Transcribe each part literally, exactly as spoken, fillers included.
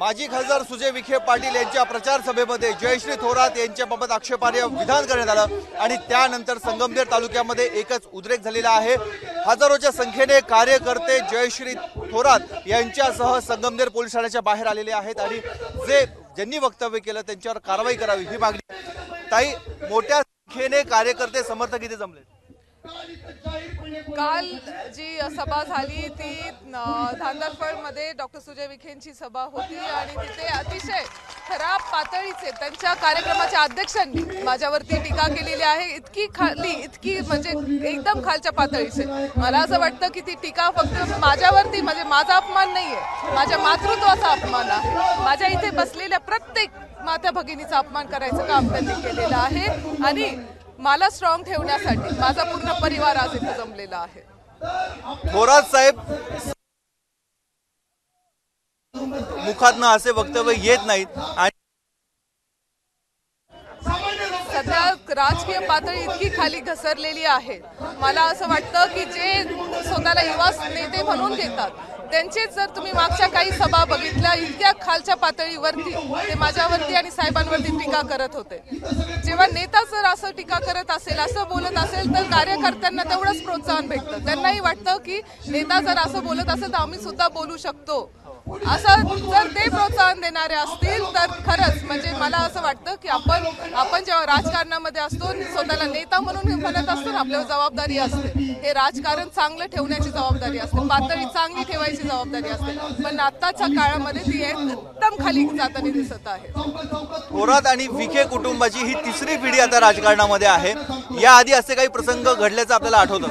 माजी खासदार सुजय विखे पाटील यांच्या प्रचार सभेमध्ये जयश्री थोरात यांच्याबाबत आक्षेपार्ह विधान करण्यात आलं आणि त्यानंतर संगमनेर तालुक्यामध्ये एकच उद्रेक झालेला आहे। हजारोच्या संख्येने कार्यकर्ते जयश्री थोरात यांच्यासह संगमनेर पोलीस ठाण्याच्या बाहेर आलेले आहेत आणि जे ज्यांनी वक्तव्य केलं त्यांच्यावर कारवाई करावी ही मागणी। ताई, मोठ्या संख्येने कार्यकर्ते समर्थक इथे जमले। काल जी सभा झाली ती धांदरफळमध्ये डॉक्टर सुजय विखेंची सभा होती आणि तिथे अतिशय खराब पातळीचे त्यांच्या कार्यक्रमाच्या अध्यक्षांनी माझ्यावरती टीका केलेली आहे। इतकी खाली इतकी म्हणजे एकदम खालच्या पातळीचे। मला असं वाटतं की ती टीका फक्त माझ्यावरती म्हणजे माझा अपमान नाही आहे, माझ्या मातृत्वाचा अपमान आहे। माझ्या इथे बसलेल्या प्रत्येक माता भगिनीचा अपमान करायचं काम त्यांनी केलेलं आहे आणि मला स्ट्रॉंग ठेवण्यासाठी माझा पूर्ण परिवार आज इथे जमलेला आहे। थोरात साहेब मुखातनं असे वक्तव्य येत नाहीत आणि सध्या राजकीय पातळी इतकी खाली घसरलेली आहे। मला असं वाटतं की जे स्वतःला युवा नेते म्हणून घेतात त्यांचेच जर तुम्ही मागच्या काही सभा बघितल्या इतक्या खालच्या पातळीवरती ते माझ्यावरती आणि साहेबांवरती टीका करत होते। जेव्हा नेता जर असं टीका करत असेल असं बोलत असेल तर कार्यकर्त्यांना तेवढंच प्रोत्साहन भेटतं। त्यांनाही वाटतं की नेता जर असं बोलत असेल तर आम्ही सुद्धा बोलू शकतो। असं जर ते प्रोत्साहन देणारे असतील तर खरंच म्हणजे मला असं वाटतं की आपण आपण जेव्हा राजकारणामध्ये असतो स्वतःला नेता म्हणून म्हणत असतो आपल्यावर जबाबदारी असते। हे राजकारण चांगलं ठेवण्याची जबाबदारी असते, पातळी चांगली ठेवायची जबाबदारी असते, पण आताच्या काळामध्ये ती एकदम खाली जाताना दिसत आहे। थोरात आणि विखे कुटुंबाची ही तिसरी पिढी आता राजकारणामध्ये आहे। याआधी असे काही प्रसंग घडल्याचं आपल्याला आठवतं?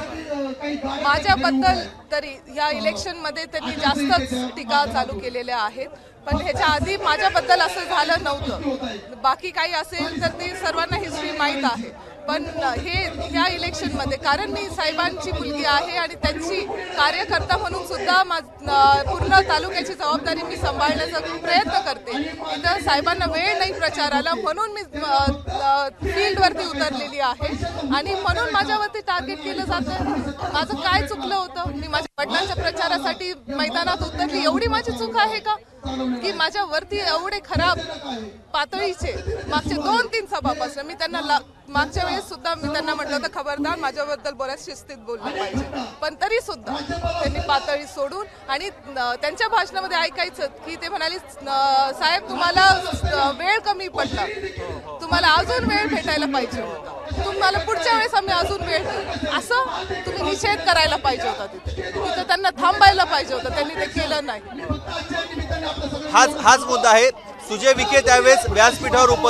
माझ्याबद्दल तरी या इलेक्शन मध्ये त्यांनी जास्तच टीका चालू केलेल्या आहेत, पण ह्याच्या आधी माझ्याबद्दल असं झालं नव्हतं। बाकी काही असेल तर ती सर्वांना हिस्ट्री माहीत आहे, पण हे त्या इलेक्शन मध्ये कारण मी साहेबांची मुलगी आहे आणि त्यांची कार्यकर्ता म्हणून सुद्धा पूर्ण तालुक्याची जबाबदारी मी सांभाळण्याचा प्रयत्न करते। इतर साहेबांना वेळ नाही प्रचाराला म्हणून मी फील्डवरती उतरलेली आहे आणि म्हणून माझ्यावरती टार्गेट केलं जातं। माझं काय चुकलं होतं? मी माझ्या वडिलांच्या प्रचारासाठी मैदानात उतरली, एवढी माझी चूक आहे का की माझ्यावरती एवढे खराब पातळीचे मागचे दोन तीन सभापासून मी त्यांना मागच्या वेळेस सुद्धा मी त्यांना म्हटलं होतं खबरदार माझ्याबद्दल बऱ्याच शिस्तीत बोललं पाहिजे, पण तरी सुद्धा त्यांनी पातळी सोडून आणि त्यांच्या भाषणामध्ये ऐकायचं की ते म्हणाले साहेब तुम्हाला वेळ कमी पडला, तुम्हाला अजून वेळ भेटायला पाहिजे होता, तुम्हाला पुढच्या वेळेस आम्ही अजून वेळ देऊ असं तुम्ही निषेध करायला पाहिजे होता। तिथे तिथं त्यांना थांबायला पाहिजे होतं, त्यांनी ते केलं नाही। हाच हाच मुद्दा आहे। सुजय विखे त्यावेळेस व्यासपीठावर उप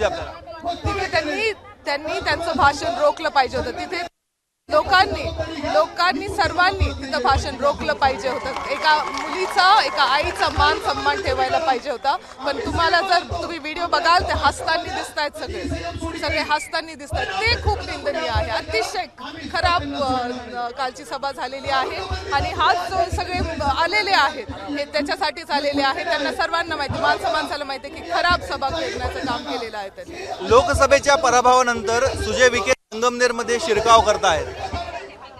तिथे त्यांनी त्यांनी त्यांचं भाषण रोखलं पाहिजे होतं। तिथे लोकांनी लोकांनी सर्वांनी तिथं भाषण रोखलं पाहिजे होतं। एका मुलीचा एका आईचा मान सन्मान ठेवायला पाहिजे होता, पण तुम्हाला जर तुम्ही व्हिडिओ बघाल ते हसताना दिसतायत, सगळे सगळे हसताना दिसतात, ते खूप निंदनीय आहे। अतिशय खराब कालची सभा झालेली आहे आणि हाच जो सगळे आलेले आहेत हे त्याच्यासाठीच आलेले आहेत। त्यांना सर्वांना माहिती, माणसं माणसाला माहिती की खराब सभा घेण्याचं काम केलेलं आहे त्यांनी। लोकसभेच्या पराभवानंतर सुजय विखे संगमनेर मध्ये शिरकाव करतायत।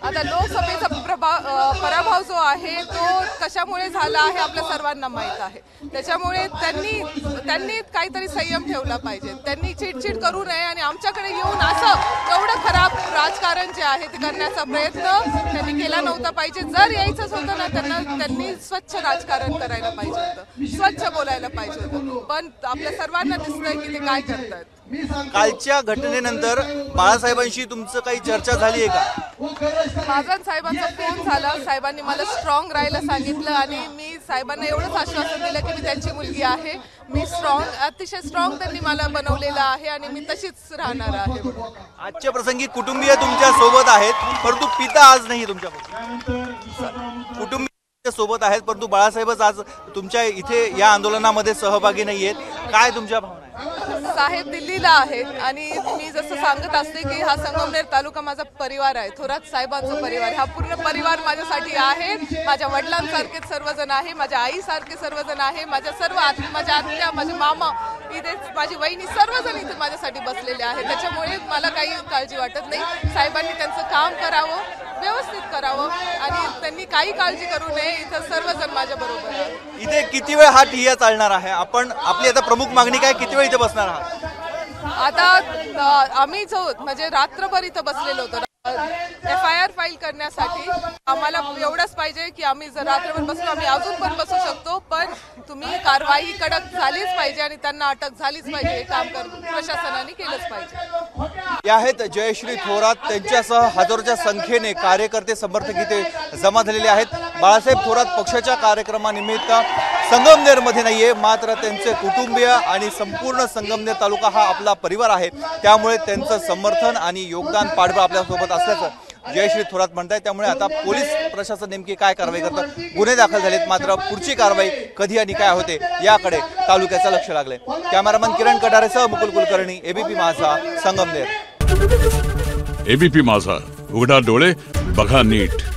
आता लोकसभेचा पराभव जो आहे तो कशामुळे झाला आहे आपल्या सर्वांना माहीत आहे, त्याच्यामुळे त्यांनी त्यांनी काहीतरी संयम ठेवला पाहिजे। त्यांनी चिडचिड करू नये आणि आमच्याकडे येऊन असं एवढं खराब राजकारण जे आहे ते करण्याचा प्रयत्न त्यांनी केला नव्हता पाहिजे। जर यायचंच होतं ना त्यांना त्यांनी स्वच्छ राजकारण करायला पाहिजे होतं, स्वच्छ बोलायला पाहिजे होतं, पण आपल्या सर्वांना दिसतंय की ते काय करतात। कालच्या घटनेनंतर बाळासाहेबांशी तुमचं काही चर्चा झाली आहे का? माझा साहेबांचा फोन झाला, साहेबांनी मला स्ट्रॉंग राहायला सांगितलं आणि मी साहेबांना एवढंच आश्वासन दिलं की मी त्यांची मुलगी आहे, मी स्ट्रॉंग अतिशय स्ट्रॉंग त्यांनी मला बनवलेलं आहे आणि मी तशीच राहणार आहे। आजच्या प्रसंगी कुटुंबीय तुमच्या सोबत आहेत परंतु पिता आज नाही तुमच्याबरोबर, कुटुंबीय सोबत आहेत परंतु बाळासाहेबच आज तुमच्या इथे या आंदोलनामध्ये सहभागी नाही आहेत, काय तुमच्या भावना आहेत? साहेब दिल्लीला आहेत आणि मी जसं सांगत असते की हा संगमनेर तालुका माझा परिवार आहे, थोरात साहेबांचा परिवार, हा पूर्ण परिवार माझ्यासाठी आहे। माझ्या वडिलांसारखेच सर्वजण आहे, माझ्या आईसारखे सर्वजण आहे, माझ्या सर्व माझ्या आत्या माझे मामा इथे माझी वहिनी सर्वजण इथे माझ्यासाठी बसलेले आहेत, त्याच्यामुळे मला काही काळजी वाटत नाही। साहेबांनी त्यांचं काम करावं, व्यवस्थित करावं आणि त्यांनी काही काळजी करू नये. इथं सर्वजण माझ्याबरोबर आहेत. इथे किती वेळ हा ठिय्या चालणार आहे? आपण आपली आता प्रमुख मागणी काय, किती वेळ इथे बसणार आहात? आता आम्ही जो म्हणजे रात्रभर इथं बसलेलो होतो एफ आय आर फाईल करण्यासाठी. आम्हाला एवढंच पाहिजे की आम्ही जर रात्रभर बसलो आम्ही अजून पण बसू शकतो, पण तुम्ही कारवाई कडक झालीच पाहिजे आणि त्यांना अटक झालीच पाहिजे. हे काम प्रशासनाने केलंच पाहिजे. या आहेत जयश्री थोरात, त्यांच्यासह हजारोच्या संख्येने कार्यकर्ते समर्थक इथे जमा झालेले आहेत. बाळासाहेब थोरात पक्षाच्या कार्यक्रमानिमित्त संगमनेरमध्ये नाहीये, मात्र त्यांचे कुटुंबीय आणि संपूर्ण संगमनेर तालुका हा आपला परिवार आहे, त्यामुळे त्यांचं समर्थन आणि योगदान पाठबळ आपल्यासोबत असल्याचं जयश्री थोरात म्हणताय. त्यामुळे आता पोलीस प्रशासन नेमकी काय कारवाई करतं, गुन्हे दाखल झालेत, मात्र पुढची कारवाई कधी आणि काय होते याकडे तालुक्याचं लक्ष लागलंय. कॅमेरामन किरण कटारेसह मुकुल कुलकर्णी, एबीपी माझा, संगमनेर. एबीपी माझा, उघडा डोळे बघा नीट.